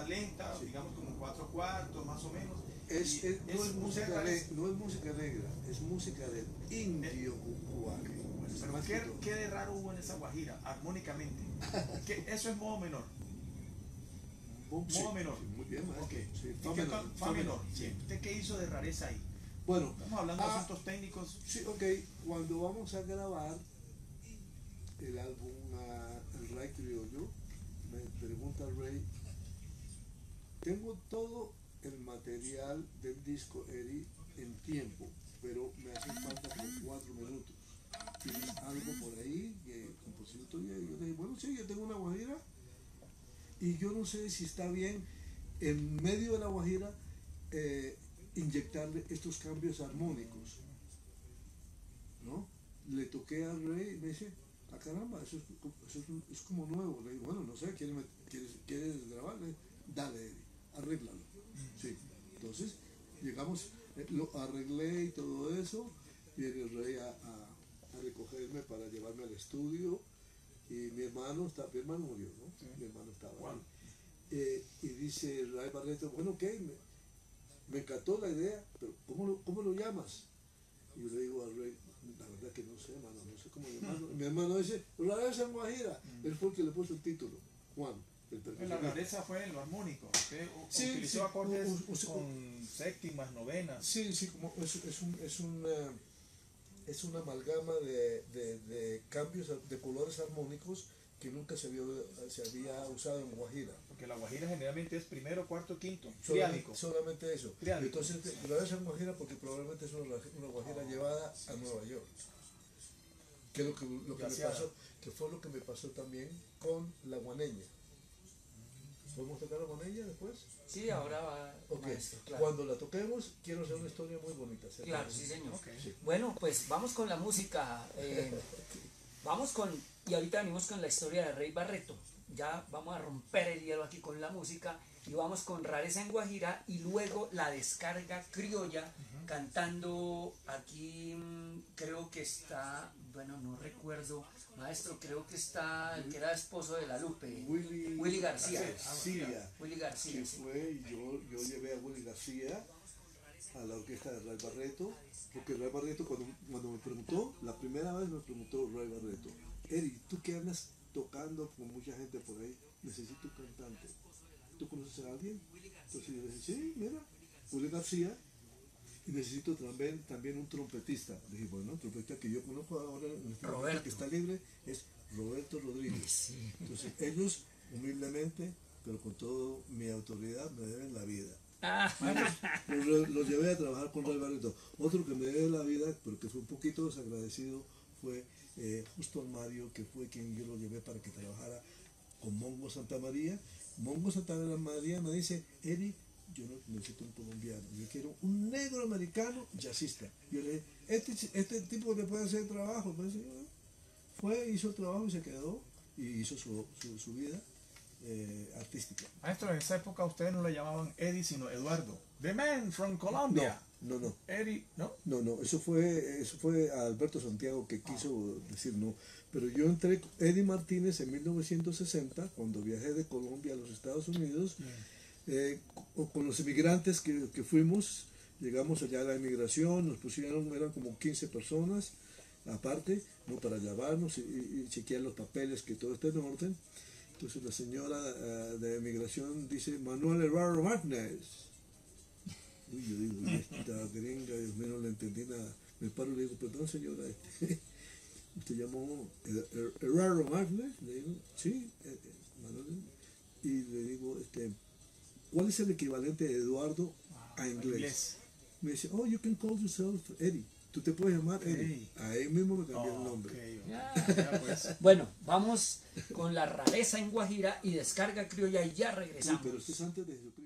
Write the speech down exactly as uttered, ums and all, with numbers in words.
música lenta, sí, digamos como cuatro cuartos más o menos. Es, es, no, es, es música le, no es música negra, es música del indio cucuaje. Pero ¿qué, ¿qué de raro hubo en esa guajira, armónicamente? ¿Qué, eso es modo menor? Modo sí, menor. Sí, muy bien, okay. Sí, fa menor, fa, fa menor. Sí. ¿Usted qué hizo de rareza ahí? Bueno, estamos hablando ah, de asuntos técnicos. Sí, ok. Cuando vamos a grabar el álbum uh, El Ray Triojo, me pregunta Ray, tengo todo el material del disco Eddie en tiempo, pero me hacen falta como cuatro minutos. ¿Tienes algo por ahí que composición tuya? Y yo dije, bueno, sí, yo tengo una guajira y yo no sé si está bien en medio de la guajira eh, inyectarle estos cambios armónicos, ¿no? Le toqué al Rey y me dice, ah, caramba, eso, es, eso es, es como nuevo. Le digo, bueno, no sé, ¿quieres, quieres, quieres grabarle? Dale, arréglalo. Sí. Entonces, llegamos, lo arreglé y todo eso, viene el Rey a, a, a recogerme para llevarme al estudio, y mi hermano, está, mi hermano murió, ¿no? Sí. Mi hermano estaba Juan. Ahí. Eh, y dice Ray Barretto, bueno, ok, me, me encantó la idea, pero ¿cómo lo, cómo lo llamas? Y yo le digo a Rey, la verdad que no sé, hermano, no sé cómo llamarlo. Mi hermano dice, Rae San Guajira. Mm. Él fue el que le puso el título, Juan. La rareza fue en lo armónico, usted sí, utilizó sí, acordes o, o, o, con séptimas, novenas. Sí, sí, como es, es, un, es, una, es una amalgama de, de, de cambios de colores armónicos que nunca se, vio, se había usado en guajira. Porque la guajira generalmente es primero, cuarto, quinto, triádico. Solamente, solamente eso. Triádico. Entonces, la rareza en guajira porque probablemente es una, una guajira oh, llevada a Nueva York. Que, lo que, lo que, me pasó, que fue lo que me pasó también con la guaneña. ¿Podemos tocarla con ella después? Sí, ahora va. Okay. Maestro, claro. Cuando la toquemos, quiero hacer una historia muy bonita. ¿Cierto? Claro, sí, señor. Okay. Sí. Bueno, pues vamos con la música. Eh, vamos con. Y ahorita venimos con la historia de Ray Barretto. Ya vamos a romper el hielo aquí con la música. Y vamos con Rareza en Guajira y luego la descarga criolla. Uh-huh. Cantando aquí, creo que está. Bueno, no recuerdo. Maestro, creo que está el que era esposo de La Lupe, Willy, Willy García. García. Willy García. Que fue, yo, yo llevé a Willy García a la orquesta de Ray Barretto, porque Ray Barretto cuando, cuando me preguntó, la primera vez me preguntó Ray Barretto, Eri, tú que andas tocando con mucha gente por ahí, necesito un cantante. ¿Tú conoces a alguien? Entonces yo le dije, sí, mira, Willy García. Y necesito también, también un trompetista. Le dije, bueno, el trompetista que yo conozco ahora, Roberto, que está libre, es Roberto Rodríguez. Sí. Entonces, ellos, humildemente, pero con toda mi autoridad, me deben la vida. Ah. Los, los, los llevé a trabajar con Ray Barretto. Otro que me debe la vida, pero que fue un poquito desagradecido, fue eh, Justo Almario, que fue quien yo lo llevé para que trabajara con Mongo Santa María. Mongo Santa María me dice, Eddie, yo no necesito un colombiano, yo quiero un negro americano jazzista. Yo le dije, este, este tipo le puede hacer trabajo. Entonces, fue, hizo trabajo y se quedó y hizo su, su, su vida eh, artística. Maestro, en esa época ustedes no le llamaban Eddie, sino Eduardo. The Man from Colombia. No, no, no. Eddie, ¿no? No, no, eso fue, eso fue a Alberto Santiago que quiso ah. decir no. Pero yo entré con Eddie Martínez en mil novecientos sesenta, cuando viajé de Colombia a los Estados Unidos. Bien. Eh, con los emigrantes que, que fuimos, llegamos allá a la emigración, nos pusieron, eran como quince personas, aparte, ¿no? Para llevarnos y, y chequear los papeles, que todo esté en orden. Entonces la señora uh, de emigración dice, Manuel Herrero Magnes. Uy, yo digo, esta gringa, yo menos la entendí nada. Me paro y le digo, perdón señora, ¿usted llamó Herrero Magnes? Le digo, sí, Manuel. Y le digo, este... ¿cuál es el equivalente de Eduardo a inglés? inglés? Me dice, oh, you can call yourself Eddie. Tú te puedes llamar Eddie. Ahí mismo me cambié oh, el nombre. Okay, okay. Yeah, yeah, pues. Bueno, vamos con la rareza en Guajira y descarga criolla y ya regresamos. Sí, pero esto es antes de Jesucristo.